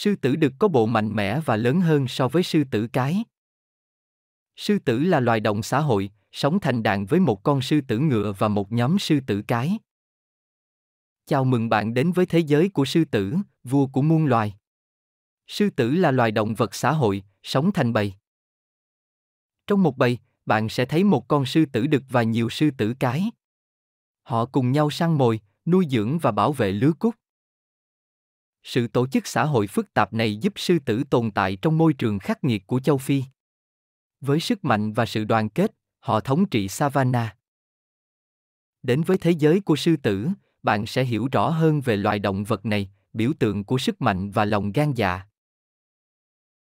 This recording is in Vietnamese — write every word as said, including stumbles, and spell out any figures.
Sư tử đực có bộ mạnh mẽ và lớn hơn so với sư tử cái. Sư tử là loài động xã hội, sống thành đàn với một con sư tử ngựa và một nhóm sư tử cái. Chào mừng bạn đến với thế giới của sư tử, vua của muôn loài. Sư tử là loài động vật xã hội, sống thành bầy. Trong một bầy, bạn sẽ thấy một con sư tử đực và nhiều sư tử cái. Họ cùng nhau săn mồi, nuôi dưỡng và bảo vệ lứa cúc. Sự tổ chức xã hội phức tạp này giúp sư tử tồn tại trong môi trường khắc nghiệt của châu Phi. Với sức mạnh và sự đoàn kết, họ thống trị Savannah. Đến với thế giới của sư tử, bạn sẽ hiểu rõ hơn về loài động vật này, biểu tượng của sức mạnh và lòng gan dạ.